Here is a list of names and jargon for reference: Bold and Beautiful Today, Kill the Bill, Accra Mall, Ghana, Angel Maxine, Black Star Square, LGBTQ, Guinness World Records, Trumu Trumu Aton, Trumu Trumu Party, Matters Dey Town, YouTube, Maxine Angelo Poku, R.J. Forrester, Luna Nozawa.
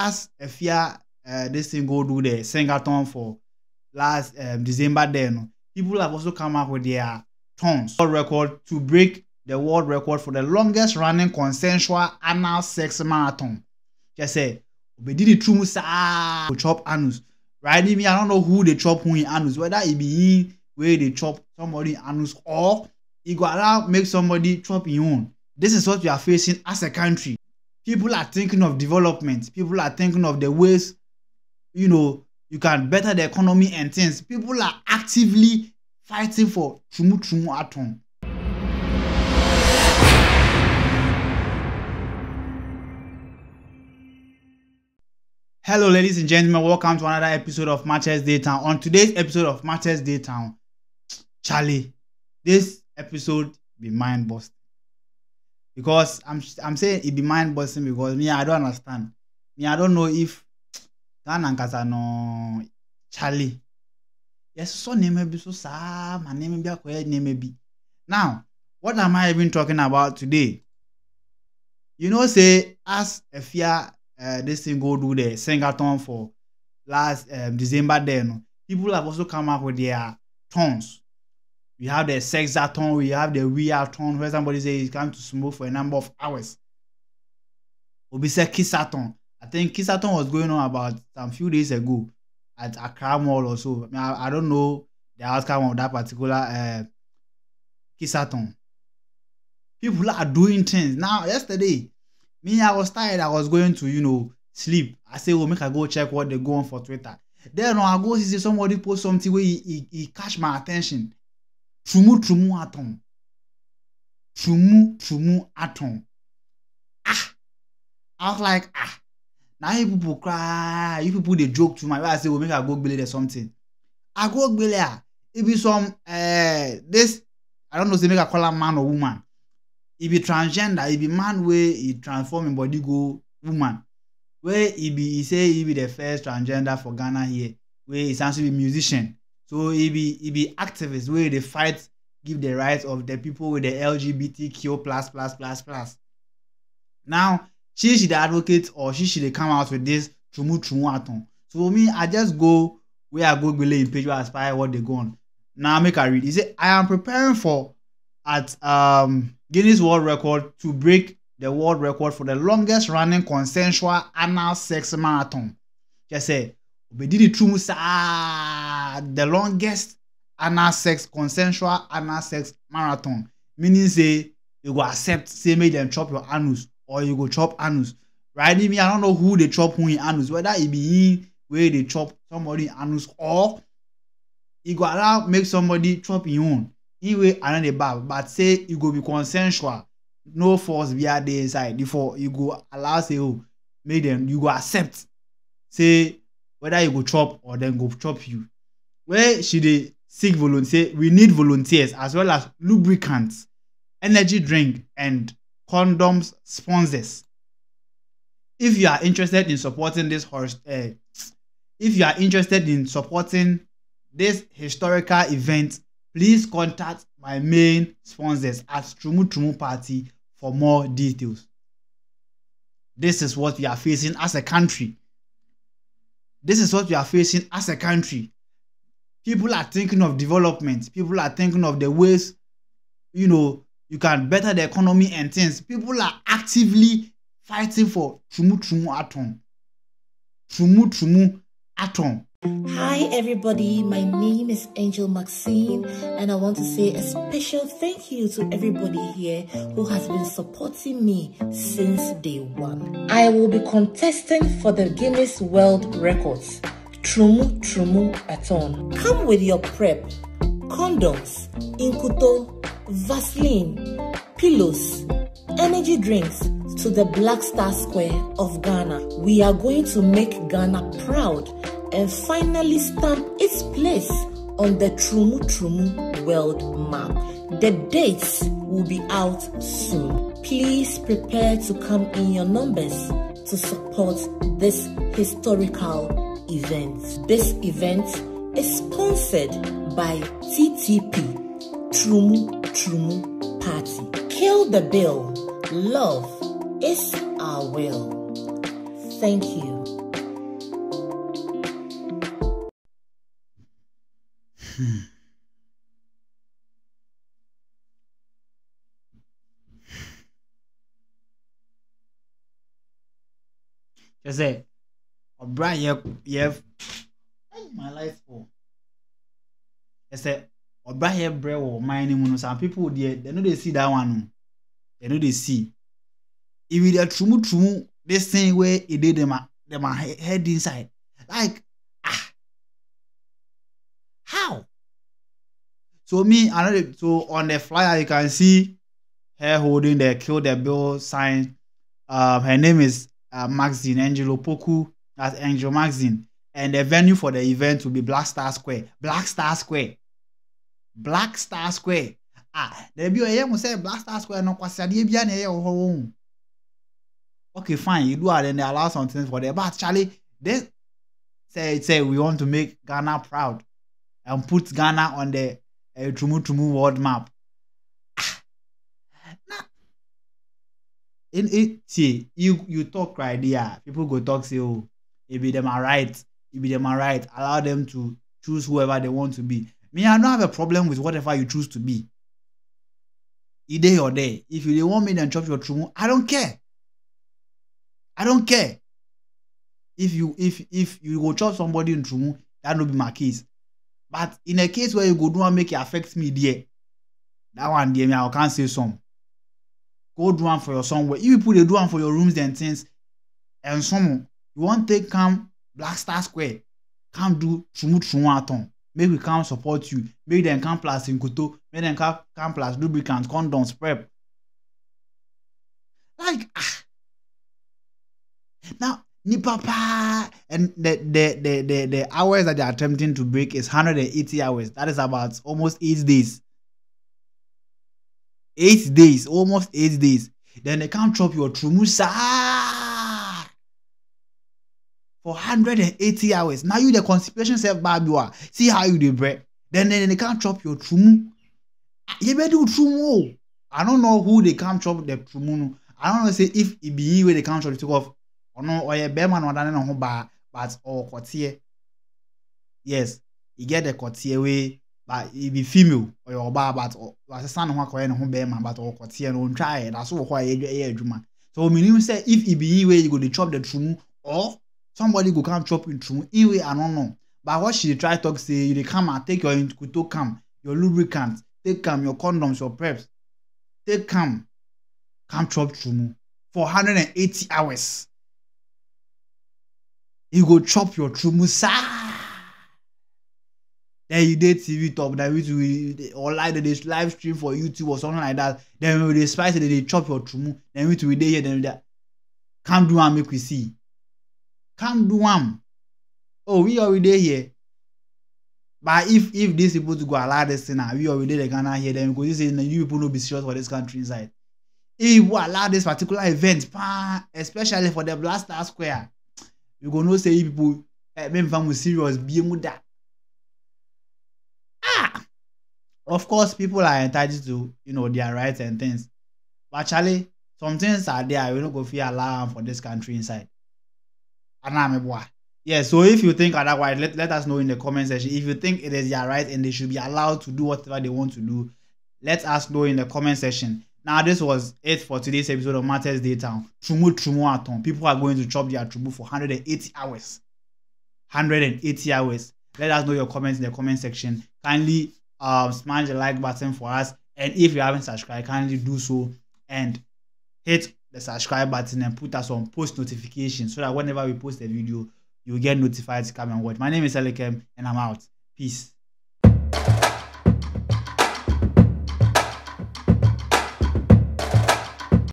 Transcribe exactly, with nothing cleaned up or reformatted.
as a fear uh, this thing go do the sing-a-thon for last um, December then, people have also come up with their tons world record to break the world record for the longest running consensual anal sex marathon. Just say, we did it through ah, chop anus. Right? I don't know who they chop who in anus, whether it be where they chop somebody in anus or it go allow make somebody chop in own. This is what we are facing as a country. People are thinking of development. People are thinking of the ways, you know, you can better the economy and things. People are actively fighting for Trumu Trumu at home. Hello, ladies and gentlemen. Welcome to another episode of Matters Dey Town. On today's episode of Matters Dey Town, Charlie, this episode be mind busting because I'm I'm saying it be mind busting because me I don't understand. Me I don't know if Ghana Kazano Charlie. Yes, so name be so sad. My name be acquired name be. Now, what am I even talking about today? You know, say as a fear. Uh, this thing go do the sing-a-thon for last um, December then. People have also come up with their tons. We have the sex-a-thon, we have the we-a-thon, where somebody says he's come to smoke for a number of hours. Obi said kiss-a-thon. I think kiss-a-thon was going on about some few days ago at Accra Mall or so. I, mean, I, I don't know the outcome of that particular uh, kiss-a-thon. People are doing things. Now, yesterday, me, I was tired. I was going to, you know, sleep. I say, oh, make I go check what they go on for Twitter. Then I go see somebody post something where he, he, he catch my attention. Trumu Trumu atom. Trumu Trumu atom. Ah! I was like, ah! Now you people cry. You people, they joke to my way. I say, oh, make I go believe there's something. I go believe. It be some, uh, this, I don't know, they make I call a man or woman. It be transgender, it be man where he transform in body go woman. Where he be, he say he be the first transgender for Ghana here. Where he sounds to be musician. So he be, he be activist where they fight, give the rights of the people with the L G B T Q plus plus plus plus. Now she should advocate or she should come out with this Trumu Trumu aton. So for me, I just go where I go below in page where I aspire what they go on. Now make a read. He said, I am preparing for at um Guinness World Record to break the world record for the longest running consensual anal sex marathon. Just say, we did it through the longest anal sex consensual anal sex marathon. Meaning, say you go accept, say make them chop your anus or you go chop anus. Right? I mean, I don't know who they chop who in anus, whether it be where they chop somebody in anus or you go allow make somebody chop your own. Anyway, I know the bab, but say you go be consensual, no force via the inside. Before you go allow say oh, make them you go accept. Say whether you go chop or then go chop you. Where should they seek volunteer? We need volunteers as well as lubricants, energy drink, and condoms sponsors. If you are interested in supporting this horse, uh, if you are interested in supporting this historical event. Please contact my main sponsors at Trumu Trumu Party for more details. This is what we are facing as a country. This is what we are facing as a country. People are thinking of development. People are thinking of the ways, you know, you can better the economy and things. People are actively fighting for Trumu Trumu at home. Trumu Trumu at home. Hi everybody, my name is Angel Maxine and I want to say a special thank you to everybody here who has been supporting me since day one. I will be contesting for the Guinness World Records, Trumu Trumu Aton. Come with your prep, condoms, inkuto, Vaseline, pillows, energy drinks, to the Black Star Square of Ghana. We are going to make Ghana proud and finally stamp its place on the Trumu Trumu world map. The dates will be out soon. Please prepare to come in your numbers to support this historical event. This event is sponsored by T T P, Trumu Trumu Party. Kill the bill. Love is our will. Thank you. Hmm. Just say, oh, Brian, you yeah, have yeah, my life for. Just say, oh, Brian, bread or mining. Some people they they know they see that one. They know they see. If it a Trumu Trumu, the same way it did them them head inside. Like ah, how? So me another. So on the flyer you can see her holding the kill the bill sign. Um, her name is. Uh, Maxine Angelo Poku, that's Angel Maxine, and the venue for the event will be Black Star Square. Black Star Square, Black Star Square. Ah, there be a say Black Star Square. No, home. Okay, fine. You do it, then they allow something for there. But Charlie, they say say we want to make Ghana proud and put Ghana on the uh, Trumu Trumu world map. In it, see, you you talk right there. People go talk, say, oh, it be them are right, it be them are right. Allow them to choose whoever they want to be. Me, I don't have a problem with whatever you choose to be. Either or day. If you want me to chop your trumu, I don't care. I don't care. If you if if you go chop somebody in trumu, that will be my case. But in a case where you go do and make it affect me there, that one there, me, I can't say some. Go do one for your somewhere. If you put a do one for your rooms and things, and some you want to come Black Star Square, come do Trumu Trumu Aton. Make we come support you. Make them come plus in Kuto. Make them come come plus lubricants, condoms, prep. Like ah. Now ni papa and the the the the the hours that they are attempting to break is one hundred eighty hours. That is about almost eight days. Eight days, almost eight days. Then they can't chop your trumusa for one hundred eighty hours. Now you the constipation self babua. See how you do bread. Then, then they can't chop your trumu. You better do trumu. I don't know who they can't chop the trumu. I don't know say if it be where they can't chop it off or no or a bearman or done on bar, but or courtier. Yes, you get the courtier way. But it be female or your bar, but as a son who are calling home bearman, but all courtier and try it. That's all why a drummer. So, when you say if it be where you go to chop the trumu or somebody go come chop in trumu, anyway, I don't know. But what she try talk say, you come and take your inkuto come, your lubricants, take come, your condoms, your preps, take come, come chop trumu for one hundred eighty hours. You go chop your trumu, sir. Then you did T V top, then we or like they live stream for YouTube or something like that. Then when they spice it, they chop your trumu. Then we to day here, then that. Can't do one, make we see. Can't do one. Oh, we already here. But if if these people to go allow this thing, we already they Ghana here, then because this is you people no be serious for this country inside. If we allow this particular event, especially for the Black Star Square, you gonna say people even from serious be that. Of course, people are entitled to, you know, their rights and things. But actually, some things are there. We don't go fear alarm for this country inside. Yeah, so if you think otherwise, let, let us know in the comment section. If you think it is their right and they should be allowed to do whatever they want to do, let us know in the comment section. Now, this was it for today's episode of Matters Dey Town. Trumu Trumu Aton. People are going to chop their trumu for one hundred eighty hours. one hundred eighty hours. Let us know your comments in the comment section. Kindly Um, smash the like button for us, and if you haven't subscribed, kindly do so and hit the subscribe button and put us on post notifications so that whenever we post a video, you'll get notified to come and watch. My name is Elikem, and I'm out. Peace.